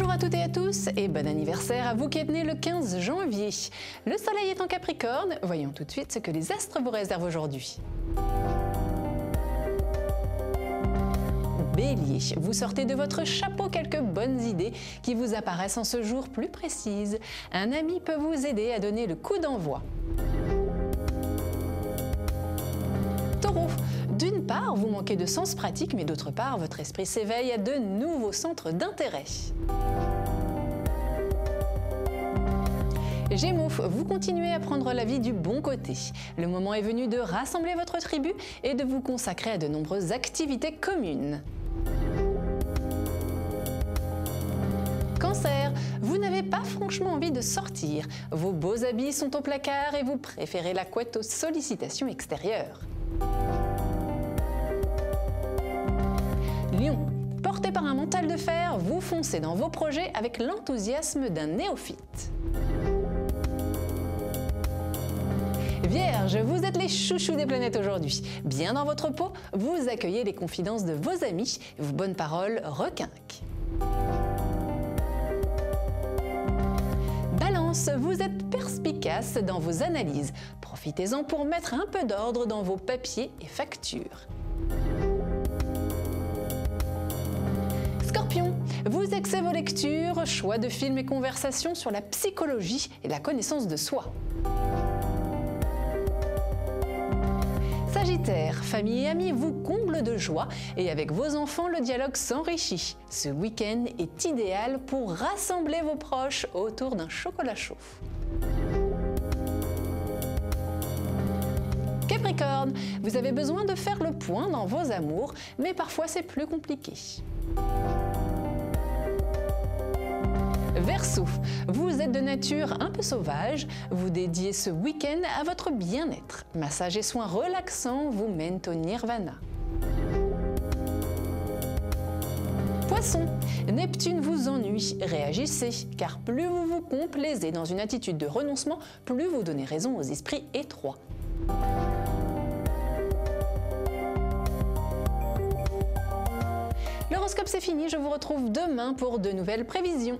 Bonjour à toutes et à tous et bon anniversaire à vous qui êtes nés le 15 janvier. Le soleil est en Capricorne, voyons tout de suite ce que les astres vous réservent aujourd'hui. Bélier, vous sortez de votre chapeau quelques bonnes idées qui vous apparaissent en ce jour plus précises. Un ami peut vous aider à donner le coup d'envoi. Taureau, d'une part, vous manquez de sens pratique, mais d'autre part, votre esprit s'éveille à de nouveaux centres d'intérêt. Gémeaux, vous continuez à prendre la vie du bon côté. Le moment est venu de rassembler votre tribu et de vous consacrer à de nombreuses activités communes. Cancer, vous n'avez pas franchement envie de sortir. Vos beaux habits sont au placard et vous préférez la couette aux sollicitations extérieures. Lion, porté par un mental de fer, vous foncez dans vos projets avec l'enthousiasme d'un néophyte. Vierge, vous êtes les chouchous des planètes aujourd'hui. Bien dans votre peau, vous accueillez les confidences de vos amis, vos bonnes paroles requinquent. Balance, vous êtes perspicace dans vos analyses. Profitez-en pour mettre un peu d'ordre dans vos papiers et factures. Scorpion, vous excellez vos lectures, choix de films et conversations sur la psychologie et la connaissance de soi. Sagittaire, famille et amis vous comblent de joie et avec vos enfants, le dialogue s'enrichit. Ce week-end est idéal pour rassembler vos proches autour d'un chocolat chaud. Capricorne, vous avez besoin de faire le point dans vos amours, mais parfois c'est plus compliqué. Verseau, vous êtes de nature un peu sauvage, vous dédiez ce week-end à votre bien-être. Massages et soins relaxants vous mènent au nirvana. Poisson, Neptune vous ennuie, réagissez, car plus vous vous complaisez dans une attitude de renoncement, plus vous donnez raison aux esprits étroits. L'horoscope c'est fini, je vous retrouve demain pour de nouvelles prévisions.